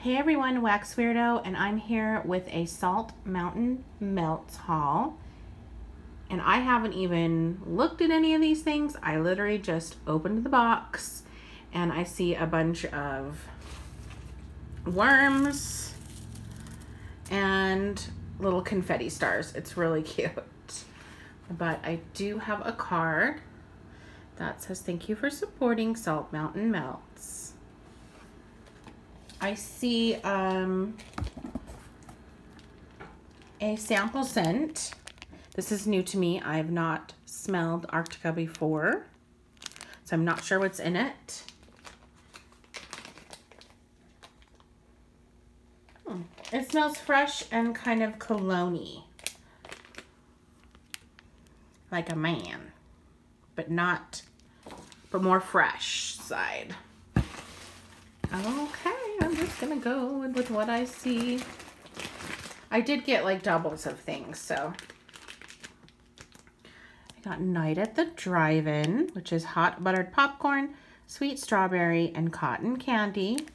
Hey everyone, Wax Weirdo, and I'm here with a Salt Mountain Melts haul. And I haven't even looked at any of these things. I literally just opened the box and I see a bunch of worms and little confetti stars. It's really cute. But I do have a card that says, "Thank you for supporting Salt Mountain Melts." I see a sample scent. This is new to me. I have not smelled Arctica before, so I'm not sure what's in it. It smells fresh and kind of cologne-y. Like a man, but more fresh side. Okay, I'm just gonna go with what I see. I did get like doubles of things, so. I got Night at the Drive-In, which is hot buttered popcorn, sweet strawberry, and cotton candy.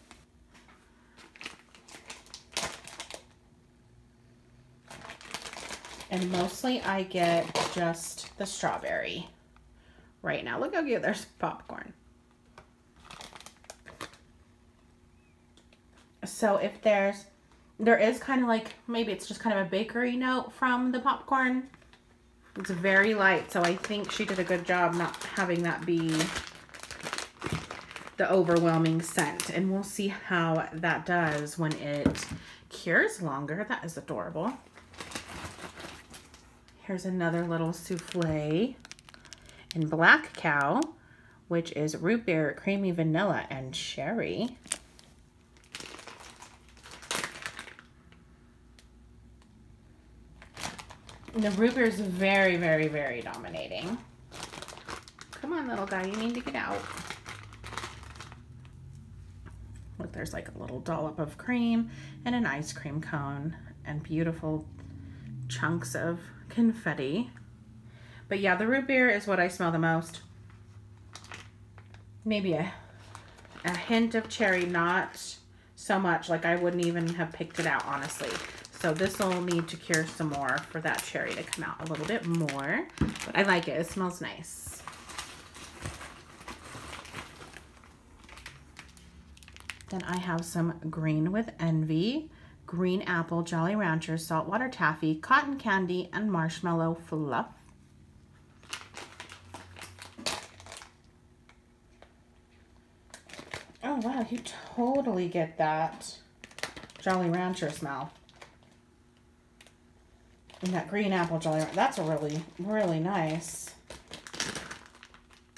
And mostly I get just the strawberry right now. Look how cute, there's popcorn. So if there is kind of like, maybe it's just kind of a bakery note from the popcorn. It's very light, so I think she did a good job not having that be the overwhelming scent. And we'll see how that does when it cures longer. That is adorable. Here's another little souffle in Black Cow, which is root beer, creamy vanilla, and sherry. The root beer is very, very, very dominating. Come on, little guy, you need to get out. Look, there's like a little dollop of cream and an ice cream cone and beautiful chunks of confetti. But yeah, the root beer is what I smell the most. Maybe a hint of cherry, not so much. Like I wouldn't even have picked it out, honestly. So this will need to cure some more for that cherry to come out a little bit more. But I like it. It smells nice. Then I have some Green with Envy, Green Apple, Jolly Rancher, Saltwater Taffy, Cotton Candy, and Marshmallow Fluff. Oh, wow. You totally get that Jolly Rancher smell. And that green apple jelly, that's a really, really nice.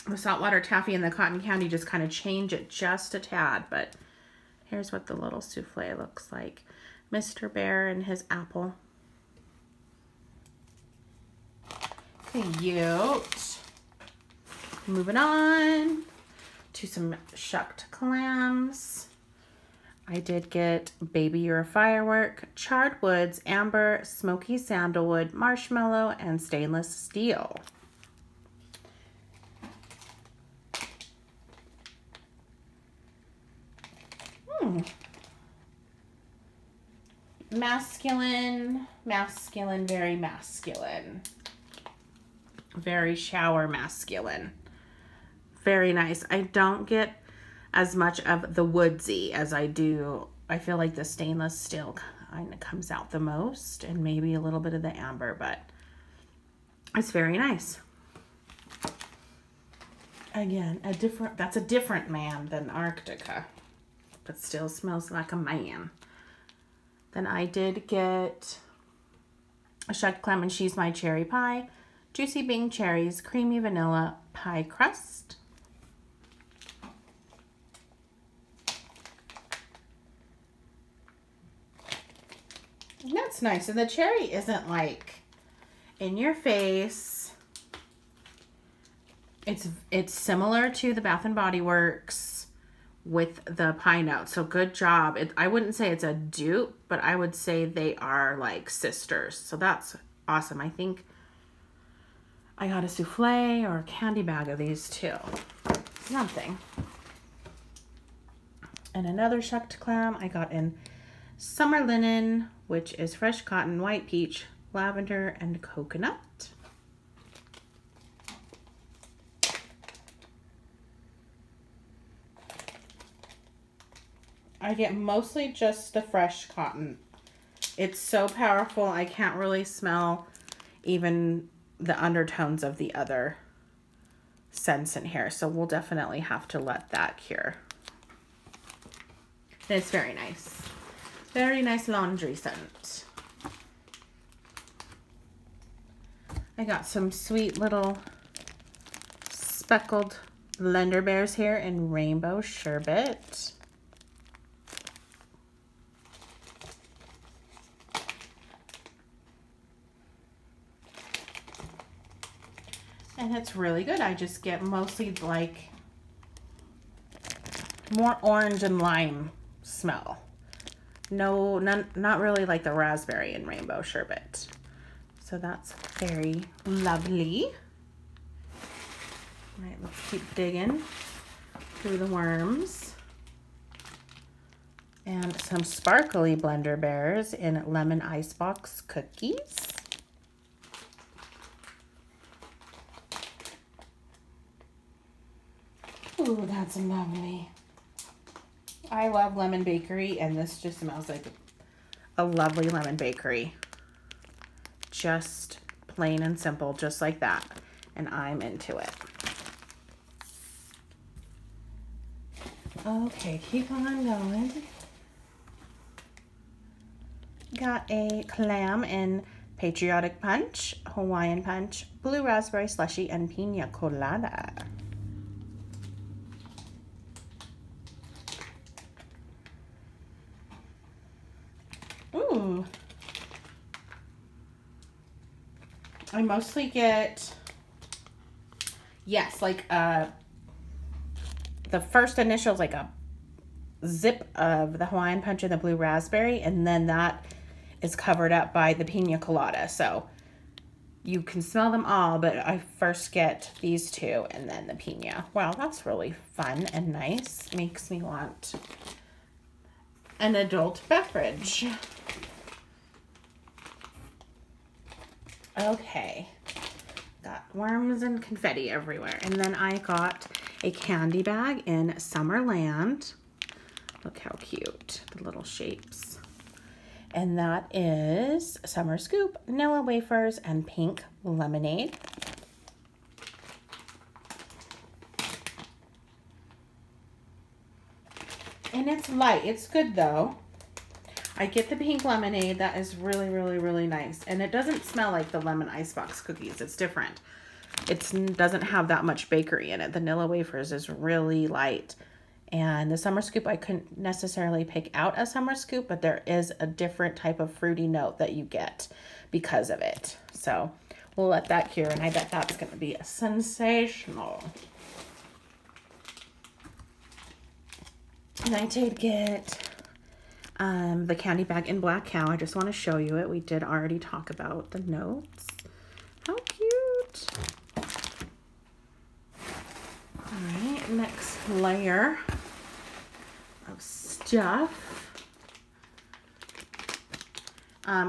The saltwater taffy and the cotton candy just kind of change it just a tad, but here's what the little souffle looks like. Mr. Bear and his apple. Cute. Moving on to some shucked clams. I did get Baby, You're a Firework, Charred Woods, Amber, Smoky Sandalwood, Marshmallow, and Stainless Steel. Masculine, masculine, very masculine. Very shower masculine. Very nice. I don't get as much of the woodsy as I do. I feel like the stainless steel kind of comes out the most, and maybe a little bit of the amber, but it's very nice. Again, that's a different man than Arctica, but still smells like a man. Then I did get a shucked clam and She's My Cherry Pie, juicy Bing cherries, creamy vanilla pie crust. That's nice. And the cherry isn't like in your face. It's similar to the Bath and Body Works with the pie note. So good job. I wouldn't say it's a dupe, but I would say they are like sisters. So that's awesome. I think I got a souffle or a candy bag of these too. Something. and another shucked clam. I got in summer linen, which is fresh cotton, white peach, lavender, and coconut. I get mostly just the fresh cotton. It's so powerful, I can't really smell even the undertones of the other scents in here. So we'll definitely have to let that cure. And it's very nice. Very nice laundry scent. I got some sweet little speckled blender bears here in rainbow sherbet. And it's really good. I just get mostly like more orange and lime smell. No, not really like the raspberry and rainbow sherbet. So that's very lovely. All right, let's keep digging through the worms. And some sparkly blender bears in lemon icebox cookies. Ooh, that's lovely. I love lemon bakery, and this just smells like a lovely lemon bakery. Just plain and simple, just like that. And I'm into it. Okay, keep on going. Got a clam in Patriotic Punch, Hawaiian Punch, Blue Raspberry Slushy, and Pina Colada. Ooh. I mostly get, yes, like the first initials, like a zip of the Hawaiian Punch and the Blue Raspberry, and then that is covered up by the Pina Colada. So you can smell them all, but I first get these two and then the Pina. Wow, that's really fun and nice. Makes me want an adult beverage. Okay, got worms and confetti everywhere. And then I got a candy bag in Summerland. Look how cute, the little shapes. And that is Summer Scoop, vanilla wafers, and pink lemonade. And it's light, it's good though. I get the pink lemonade. That is really, really, really nice. And it doesn't smell like the lemon icebox cookies. It's different. It doesn't have that much bakery in it. Vanilla wafers is really light. And the Summer Scoop, I couldn't necessarily pick out a Summer Scoop, but there is a different type of fruity note that you get because of it. So we'll let that cure, and I bet that's going to be sensational. And I did get the candy bag in Black Cow. I just want to show you it. We did already talk about the notes. How cute. All right, next layer of stuff.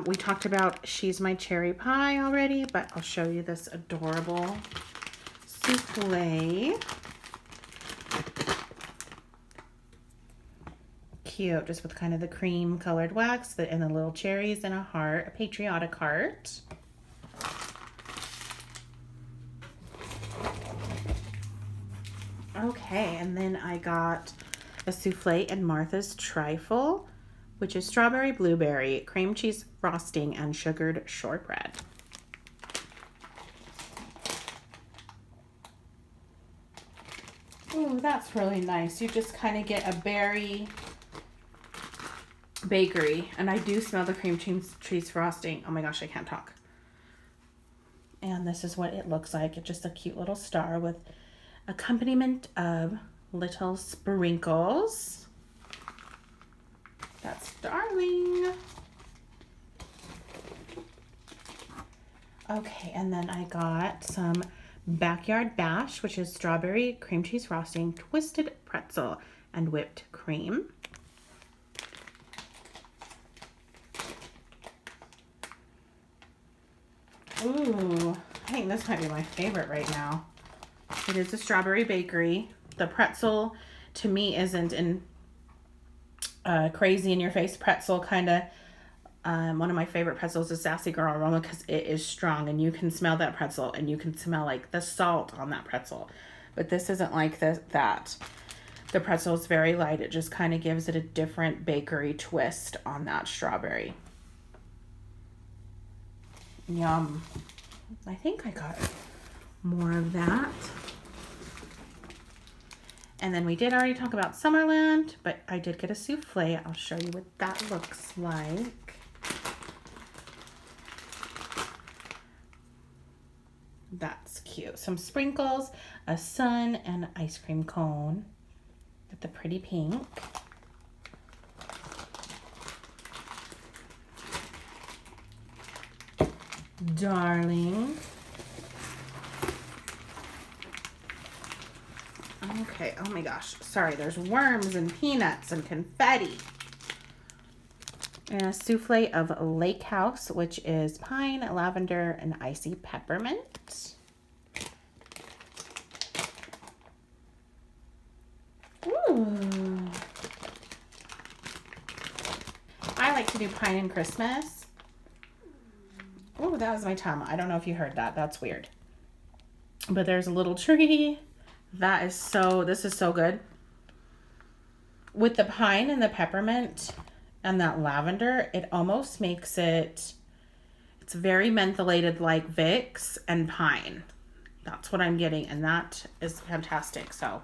We talked about She's My Cherry Pie already, but I'll show you this adorable souffle. Cute, just with kind of the cream colored wax and the little cherries and a heart, a patriotic heart. Okay, and then I got a souffle in Martha's Trifle, which is strawberry, blueberry, cream cheese frosting, and sugared shortbread. Ooh, that's really nice. You just kind of get a berry bakery, and I do smell the cream cheese frosting. Oh my gosh, I can't talk. And this is what it looks like. It's just a cute little star with accompaniment of little sprinkles. That's darling. Okay, and then I got some Backyard Bash, which is strawberry, cream cheese frosting, twisted pretzel, and whipped cream. Ooh, I think this might be my favorite right now. It is a strawberry bakery. The pretzel, to me, isn't in crazy in your face pretzel kind of. One of my favorite pretzels is Sassy Girl Aroma because it is strong and you can smell that pretzel and you can smell like the salt on that pretzel. But this isn't like that. The pretzel is very light. It just kind of gives it a different bakery twist on that strawberry. Yum. I think I got more of that. And then we did already talk about Summerland, but I did get a souffle. I'll show you what that looks like. That's cute. Some sprinkles, a sun, and an ice cream cone with the pretty pink. Darling. Okay, oh my gosh, sorry, there's worms and peanuts and confetti. And a souffle of Lake House, which is pine, lavender, and icy peppermint. Ooh. I like to do pine and Christmas. Oh, that was my tongue. I don't know if you heard that. That's weird. But there's a little tree. That is so, this is so good. With the pine and the peppermint and that lavender, it almost makes it, it's very mentholated like Vicks and pine. That's what I'm getting. And that is fantastic. So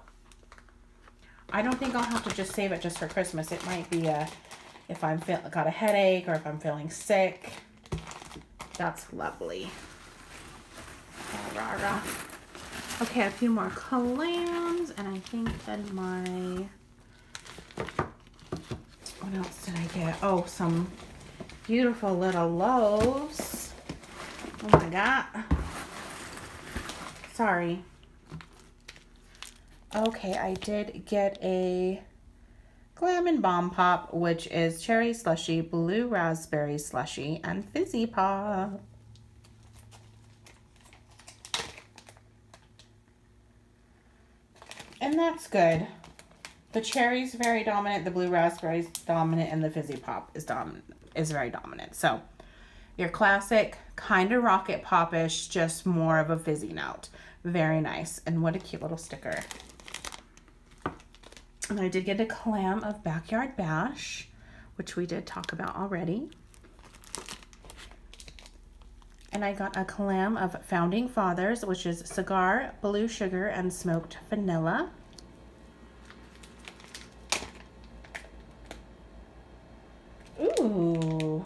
I don't think I'll have to just save it just for Christmas. It might be a, if I've got a headache or if I'm feeling sick. That's lovely. Rah, rah. Okay, a few more clams, and I think then my, what else did I get? Oh, some beautiful little loaves. Oh my God. Sorry. Okay, I did get a Lemon bomb pop, which is cherry slushy, blue raspberry slushy, and fizzy pop. And that's good. The cherry's very dominant, the blue raspberry's dominant, and the fizzy pop is very dominant. So your classic kind of rocket pop-ish, just more of a fizzy note. Very nice. And what a cute little sticker. And I did get a clam of Backyard Bash, which we did talk about already. And I got a clam of Founding Fathers, which is cigar, blue sugar, and smoked vanilla. Ooh.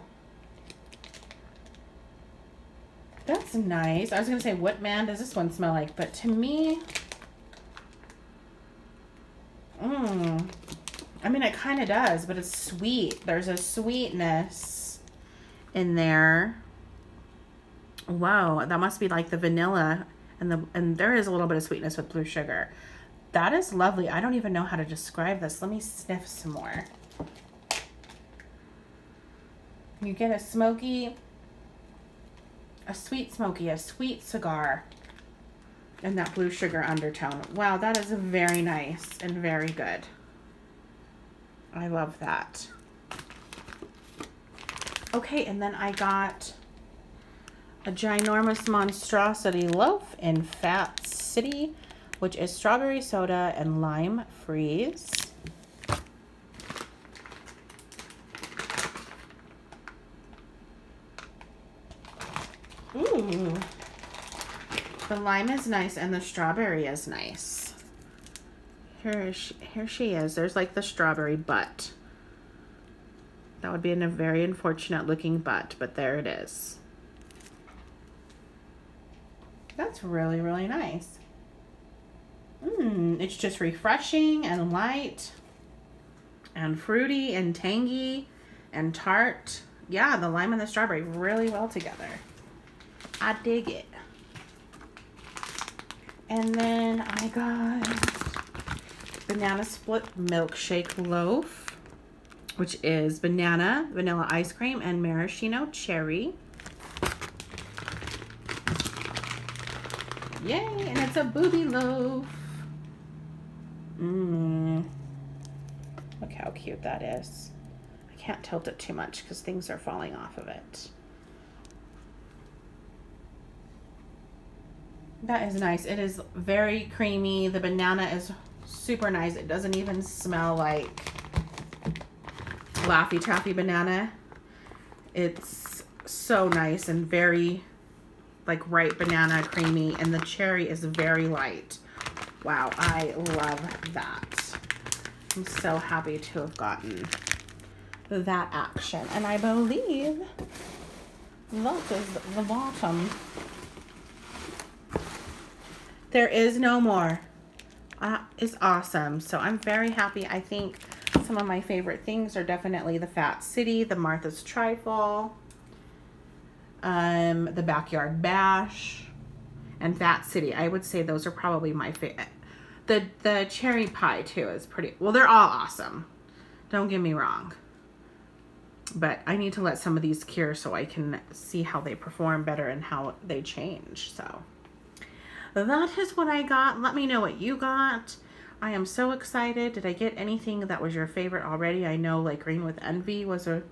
That's nice. I was going to say, what man does this one smell like? But to me... I mean, it kind of does, but it's sweet. There's a sweetness in there. Wow, that must be like the vanilla, and there is a little bit of sweetness with blue sugar. That is lovely. I don't even know how to describe this. Let me sniff some more. You get a smoky, a sweet cigar. And that blue sugar undertone. Wow, that is very nice and very good. I love that. Okay, and then I got a ginormous monstrosity loaf in Fat City, which is strawberry soda and lime freeze. Ooh. The lime is nice and the strawberry is nice. Here she is. There's like the strawberry butt. That would be a very unfortunate looking butt, but there it is. That's really, really nice. It's just refreshing and light and fruity and tangy and tart. Yeah, the lime and the strawberry really well together. I dig it. And then I got banana split milkshake loaf, which is banana, vanilla ice cream, and maraschino cherry. Yay, and it's a booby loaf. Look how cute that is. I can't tilt it too much because things are falling off of it. That is nice. It is very creamy. The banana is super nice. It doesn't even smell like Laffy Taffy banana. It's so nice and very like ripe banana, creamy, and the cherry is very light. Wow, I love that. I'm so happy to have gotten that action. And I believe that is the bottom. There is no more. It's awesome. So I'm very happy. I think some of my favorite things are definitely the Fat City, the Martha's Trifle, the Backyard Bash, and Fat City. I would say those are probably my favorite. The cherry pie too is pretty, well, they're all awesome. Don't get me wrong. But I need to let some of these cure so I can see how they perform better and how they change, so. That is what I got. Let me know what you got. I am so excited. Did I get anything that was your favorite already? I know like Green with Envy was a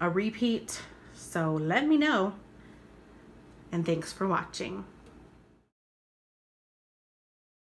repeat. So let me know. And thanks for watching.